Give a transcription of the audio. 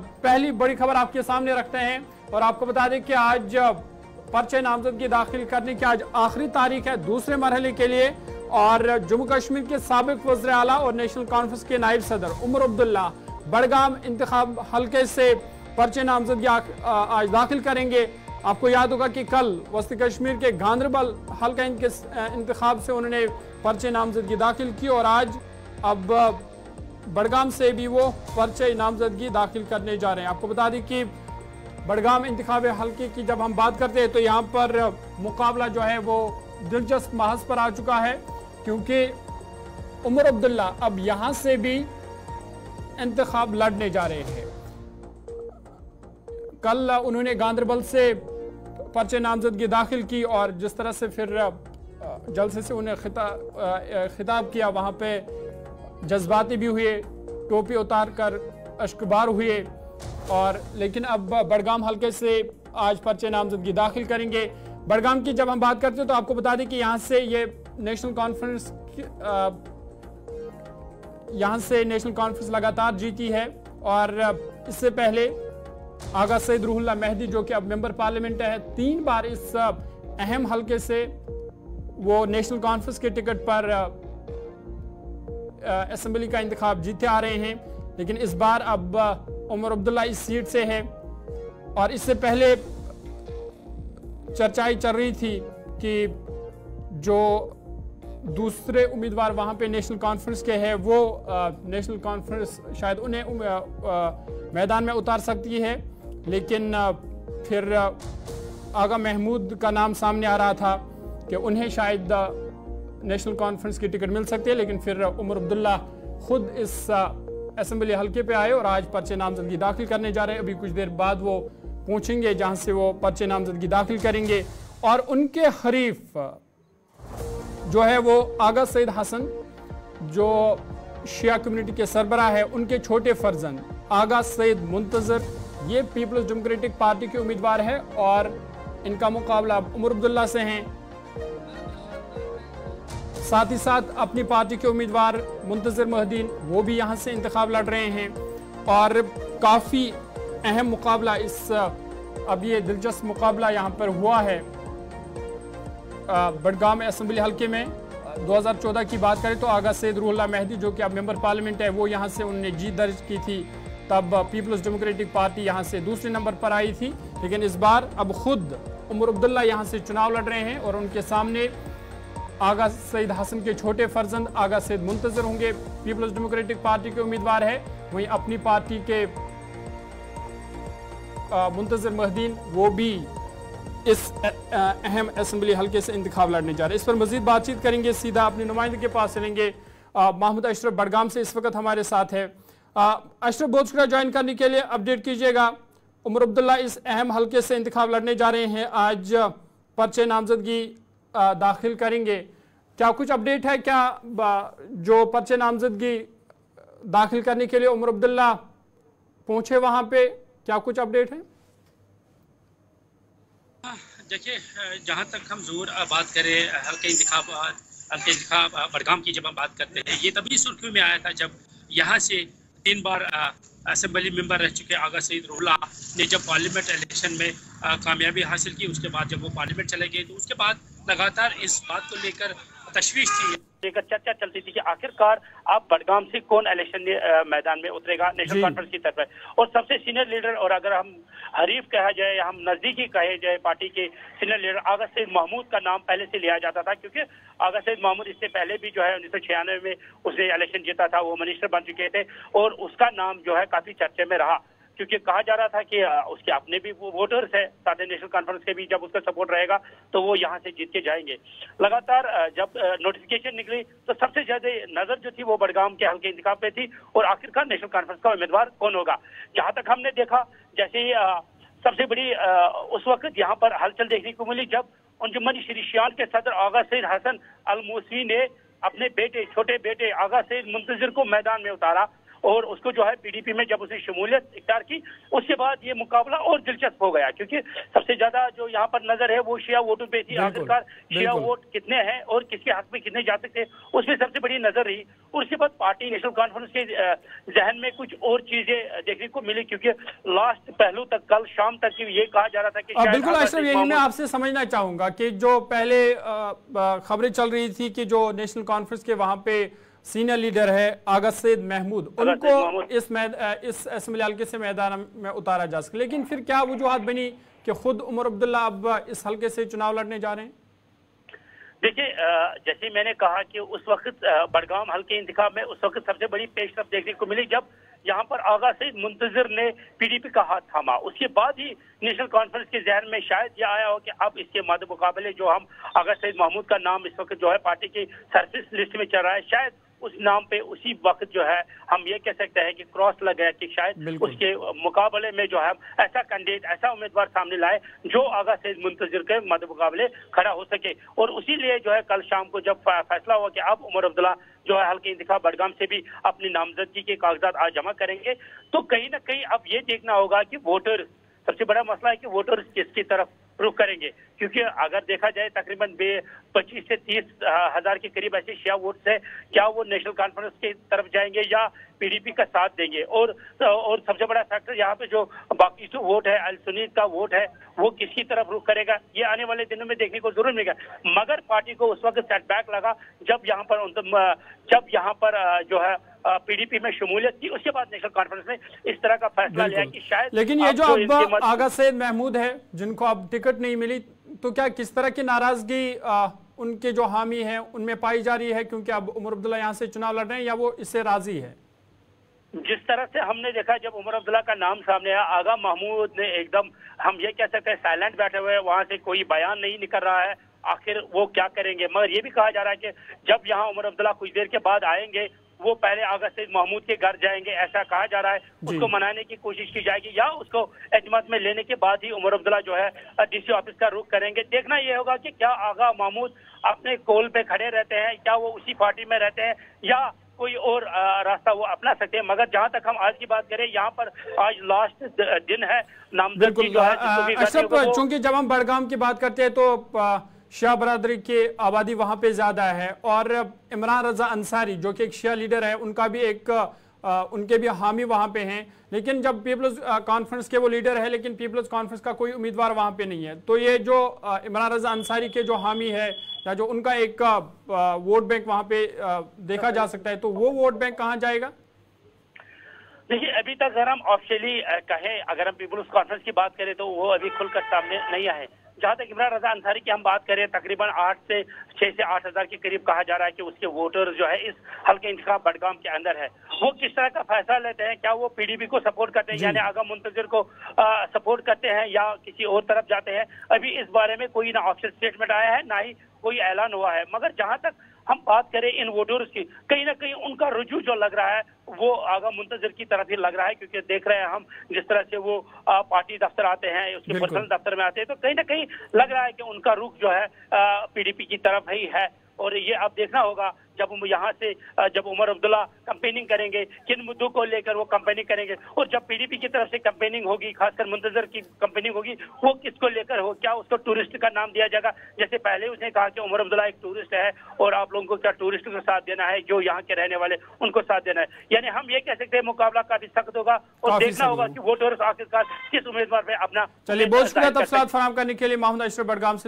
पहली बड़ी खबर आपके सामने रखते हैं और आपको बता दें कि आज पर्चे नामजदगी दाखिल करने की आज आखिरी तारीख है दूसरे मरहले के लिए। और जम्मू कश्मीर के साबिक वज़ीर आला और नेशनल कांफ्रेंस के नायब सदर उमर अब्दुल्ला बड़गाम इंतखाब हल्के से पर्चे नामजदगी आज दाखिल करेंगे। आपको याद होगा कि कल वस्ती कश्मीर के गांदरबल हल्का इंतखाब से उन्होंने पर्चे नामजदगी दाखिल की और आज अब बड़गाम से भी वो पर्चे नामजदगी दाखिल करने जा रहे हैं। आपको बता दें कि बड़गाम इंतखाब हल्के की जब हम बात करते हैं तो यहाँ पर मुकाबला जो है वो दिलचस्प महाज पर आ चुका है, क्योंकि उमर अब्दुल्ला अब यहाँ से भी इंतखाब लड़ने जा रहे हैं। कल उन्होंने गांदरबल से पर्चे नामजदगी दाखिल की और जिस तरह से फिर जलसे से उन्हें खिताब किया, वहाँ पे जज्बाती भी हुए, टोपी उतार कर अश्कबार हुए। और लेकिन अब बड़गाम हल्के से आज पर्चे नामजदगी दाखिल करेंगे। बड़गाम की जब हम बात करते हैं तो आपको बता दें कि यहाँ से नेशनल कॉन्फ्रेंस लगातार जीती है। और इससे पहले आगा सैयद रूहुल्लाह मेहदी जो कि अब मेंबर पार्लियामेंट है, 3 बार इस अहम हलके से वो नेशनल कॉन्फ्रेंस के टिकट पर असेंबली का इंतखाब जीते आ रहे हैं। लेकिन इस बार अब उमर अब्दुल्ला इस सीट से है। और इससे पहले चर्चाएं चल रही थी कि जो दूसरे उम्मीदवार वहाँ पे नेशनल कॉन्फ्रेंस के हैं वो नेशनल कॉन्फ्रेंस शायद उन्हें मैदान में उतार सकती है, लेकिन फिर आगा महमूद का नाम सामने आ रहा था कि उन्हें शायद नेशनल कॉन्फ्रेंस की टिकट मिल सकती है। लेकिन फिर उमर अब्दुल्ला खुद इस असेंबली हल्के पे आए और आज पर्चे नामजदगी दाखिल करने जा रहे हैं। अभी कुछ देर बाद वो पहुँचेंगे जहाँ से वो पर्चे नामजदगी दाखिल करेंगे। और उनके हरीफ जो है वो आगा सैयद हसन जो शिया कम्युनिटी के सरबरा है, उनके छोटे फर्जन आगा सैयद मुंतज़िर ये पीपल्स डेमोक्रेटिक पार्टी के उम्मीदवार है और इनका मुकाबला उमर अब्दुल्ला से हैं। साथ ही साथ अपनी पार्टी के उम्मीदवार मुंतजर महदीन वो भी यहाँ से इंतखाब लड़ रहे हैं। और काफ़ी अहम मुकाबला अब ये दिलचस्प मुकाबला यहाँ पर हुआ है बड़गाम असेंबली हल्के में। 2014 की बात करें तो आगा सैयद रूहुल्लाह मेहदी जो कि अब मेंबर पार्लियामेंट है, वो यहाँ से उन्होंने जीत दर्ज की थी। तब पीपल्स डेमोक्रेटिक पार्टी यहाँ से दूसरे नंबर पर आई थी। लेकिन इस बार अब खुद उमर अब्दुल्ला यहाँ से चुनाव लड़ रहे हैं और उनके सामने आगा सईद हसन के छोटे फर्जंद आगा सैयद मुंतज़िर होंगे, पीपल्स डेमोक्रेटिक पार्टी के उम्मीदवार है। वहीं अपनी पार्टी के मुंतजर महदीन वो भी इस अहम असेंबली हल्के से इंतखाब लड़ने जा रहे हैं। इस पर मजीद बातचीत करेंगे, सीधा अपने नुमाइंदे के पास चलेंगे। महमूद अशरफ बड़गाम से इस वक्त हमारे साथ है। अशरफ, बहुत शुक्रिया ज्वाइन करने के लिए। अपडेट कीजिएगा, उमर अब्दुल्ला इस अहम हल्के से इंतखाब लड़ने जा रहे हैं, आज पर्चे नामजदगी दाखिल करेंगे। क्या कुछ अपडेट है, क्या जो पर्चे नामजदगी दाखिल करने के लिए उमर अब्दुल्ला पहुंचे वहां पे, क्या कुछ अपडेट है? देखिए, जहां तक हम जोर बात करें हल्के इंतखाब बड़गाम की जब हम बात करते हैं, ये तभी सुर्खियों में आया था जब यहाँ से 3 बार असेंबली मेंबर रह चुके आगा सईद रूहुल्लाह ने जब पार्लियामेंट इलेक्शन में कामयाबी हासिल की, उसके बाद जब वो पार्लियामेंट चले गए तो उसके बाद लगातार इस बात को लेकर तशवीश थी, लेकर चर्चा चलती थी कि आखिरकार आप बड़गाम से कौन इलेक्शन मैदान में उतरेगा नेशनल कॉन्फ्रेंस की तरफ है। और सबसे सीनियर लीडर और अगर हम हरीफ कहा जाए या हम नजदीकी कहे जाए पार्टी के सीनियर लीडर आगा सैयद महमूद का नाम पहले से लिया जाता था, क्योंकि आगा सैयद महमूद इससे पहले भी जो है 1996 में उसने इलेक्शन जीता था, वो मिनिस्टर बन चुके थे और उसका नाम जो है काफी चर्चे में रहा, क्योंकि कहा जा रहा था कि उसके अपने भी वोटर्स हैं, साथ ही नेशनल कॉन्फ्रेंस के भी जब उसका सपोर्ट रहेगा तो वो यहाँ से जीत के जाएंगे। लगातार जब नोटिफिकेशन निकली तो सबसे ज्यादा नजर जो थी वो बड़गाम के हल्के इंतखाब पे थी और आखिरकार नेशनल कॉन्फ्रेंस का उम्मीदवार कौन होगा। जहाँ तक हमने देखा, जैसे ही सबसे बड़ी उस वक्त यहाँ पर हलचल देखने को मिली जब अंजुमन शरीशियान के सदर आगा सैयद हसन अलमूसी ने अपने बेटे छोटे बेटे आगा सैयद मुंतज़िर को मैदान में उतारा और उसको जो है पीडीपी में जब उसने शमूलियत इख्तियार की उसके बाद ये मुकाबला और दिलचस्प हो गया, क्योंकि सबसे ज्यादा जो यहाँ पर नजर है वो शिया वोटों पे थी। आखिरकार शिया वोट कितने हैं और किसके हक में कितने जाते थे उसमें सबसे बड़ी नजर रही। उसके बाद पार्टी नेशनल कॉन्फ्रेंस के जहन में कुछ और चीजें देखने को मिली, क्योंकि लास्ट पहलू तक कल शाम तक ये कहा जा रहा था कि बिल्कुल अक्सर यही मैं आपसे समझना चाहूंगा कि जो पहले खबरें चल रही थी कि जो नेशनल कॉन्फ्रेंस के वहां पे सीनियर लीडर है आगा सैयद महमूद, उनको इस असेंबली हल्के से मैदान में उतारा जा सके, लेकिन फिर क्या वजूहत बनी कि खुद उमर अब्दुल्ला अब इस हल्के से चुनाव लड़ने जा रहे हैं? देखिए, जैसे मैंने कहा कि उस वक्त बड़गाम हल्के इंतखाब में उस वक्त सबसे बड़ी पेशरफ देखने को मिली जब यहाँ पर आगा सैयद मुंतज़िर ने पीडीपी का हाथ थामा। उसके बाद ही नेशनल कॉन्फ्रेंस के जहन में शायद यह आया हो कि अब इसके मद मुकाबले जो हम आगा सैयद महमूद का नाम इस वक्त जो है पार्टी की सर्विस लिस्ट में चल रहा है, शायद उस नाम पे उसी वक्त जो है हम ये कह सकते हैं कि क्रॉस लग गया कि शायद उसके मुकाबले में जो है ऐसा कैंडिडेट ऐसा उम्मीदवार सामने लाए जो आगा सैयद मुंतज़िर के मद मुकाबले खड़ा हो सके। और उसी लिए जो है कल शाम को जब फैसला हुआ कि अब उमर अब्दुल्ला जो है हल्के इंतखाब बड़गाम से भी अपनी नामजदगी के कागजात आज जमा करेंगे, तो कहीं ना कहीं अब ये देखना होगा कि वोटर्स, सबसे बड़ा मसला है कि वोटर्स किसकी तरफ रुख करेंगे, क्योंकि अगर देखा जाए तकरीबन 25 से 30 हज़ार के करीब ऐसे शिया वोट्स हैं, क्या वो नेशनल कॉन्फ्रेंस की तरफ जाएंगे या पीडीपी का साथ देंगे। और सबसे बड़ा फैक्टर यहाँ पे जो बाकी जो वोट है अल सुन्नी का वोट है वो किसकी तरफ रुख करेगा, ये आने वाले दिनों में देखने को जरूर मिलेगा। मगर पार्टी को उस वक्त सेटबैक लगा जब यहाँ पर जो है पीडीपी में शमूलियत की, उसके बाद नेशनल कॉन्फ्रेंस ने इस तरह का फैसला लिया कि शायद। लेकिन ये जो आगा सैयद महमूद है जिनको अब टिकट नहीं मिली, तो क्या किस तरह की नाराजगी उनके जो हामी हैं उनमें पाई जा रही है, क्योंकि अब उमर अब्दुल्ला यहाँ से चुनाव लड़ रहे हैं, या वो इससे राजी है? जिस तरह से हमने देखा जब उमर अब्दुल्ला का नाम सामने आया, आगा महमूद ने एकदम हम ये कह सकते हैं साइलेंट बैठे हुए हैं, वहाँ से कोई बयान नहीं निकल रहा है आखिर वो क्या करेंगे। मगर ये भी कहा जा रहा है कि जब यहाँ उमर अब्दुल्ला कुछ देर के बाद आएंगे वो पहले आगा सैयद महमूद के घर जाएंगे, ऐसा कहा जा रहा है। उसको मनाने की कोशिश की जाएगी या उसको एतमाद में लेने के बाद ही उमर अब्दुल्ला जो है डीसी ऑफिस का रुख करेंगे। देखना यह होगा कि क्या आगा महमूद अपने कोल पे खड़े रहते हैं, क्या वो उसी पार्टी में रहते हैं या कोई और रास्ता वो अपना सकते हैं। मगर जहां तक हम आज की बात करें, यहाँ पर आज लास्ट दिन है नामजदगी जो है। चूंकि जब हम बड़गाम की बात करते हैं तो शिया बरादरी की आबादी वहाँ पे ज़्यादा है, और इमरान रजा अंसारी जो कि एक शिया लीडर है उनका भी उनके भी हामी वहाँ पे हैं, लेकिन जब पीपल्स कॉन्फ्रेंस के वो लीडर है लेकिन पीपल्स कॉन्फ्रेंस का कोई उम्मीदवार वहाँ पे नहीं है, तो ये जो इमरान रजा अंसारी के जो हामी है या जो उनका एक वोट बैंक वहाँ पे देखा जा सकता है, तो वो वोट बैंक कहाँ जाएगा? देखिए, अभी तक अगर हम ऑफिशियली कहें, अगर हम पीपल्स कॉन्फ्रेंस की बात करें तो वो अभी खुलकर सामने नहीं आए। जहाँ तक इमरान रजा अंसारी की हम बात करें, तकरीबन 6 से 8 हज़ार के करीब कहा जा रहा है कि उसके वोटर जो है इस हल्के इंतखाब बड़गाम के अंदर है। वो किस तरह का फैसला लेते हैं, क्या वो पीडीपी को सपोर्ट करते हैं यानी आगा मुंतजर को सपोर्ट करते हैं या किसी और तरफ जाते हैं, अभी इस बारे में कोई ना ऑफिशियल स्टेटमेंट आया है ना ही कोई ऐलान हुआ है। मगर जहाँ तक हम बात करें इन वोटर्स की, कहीं ना कहीं उनका रुझू जो लग रहा है वो आगा मुंतजर की तरफ ही लग रहा है, क्योंकि देख रहे हैं हम जिस तरह से वो पार्टी दफ्तर आते हैं, उसके पर्सनल दफ्तर में आते हैं, तो कहीं ना कहीं लग रहा है कि उनका रुख जो है पीडीपी की तरफ ही है। और ये अब देखना होगा जब यहाँ से जब उमर अब्दुल्ला कैंपेनिंग करेंगे, किन मुद्दों को लेकर वो कैंपेनिंग करेंगे, और जब पीडीपी की तरफ से कैंपेनिंग होगी, खासकर मुंतजर की कैंपेनिंग होगी, वो किसको लेकर हो, क्या उसको टूरिस्ट का नाम दिया जाएगा। जैसे पहले उसने कहा कि उमर अब्दुल्ला एक टूरिस्ट है और आप लोगों को क्या टूरिस्ट को साथ देना है, जो यहाँ के रहने वाले उनको साथ देना है। यानी हम ये कह सकते हैं मुकाबला काफी सख्त होगा और देखना होगा कि वोटर्स आखिरकार किस उम्मीदवार पे अपना। चलिए, बहुत शुक्रिया तफसीलात फराहम करने के लिए।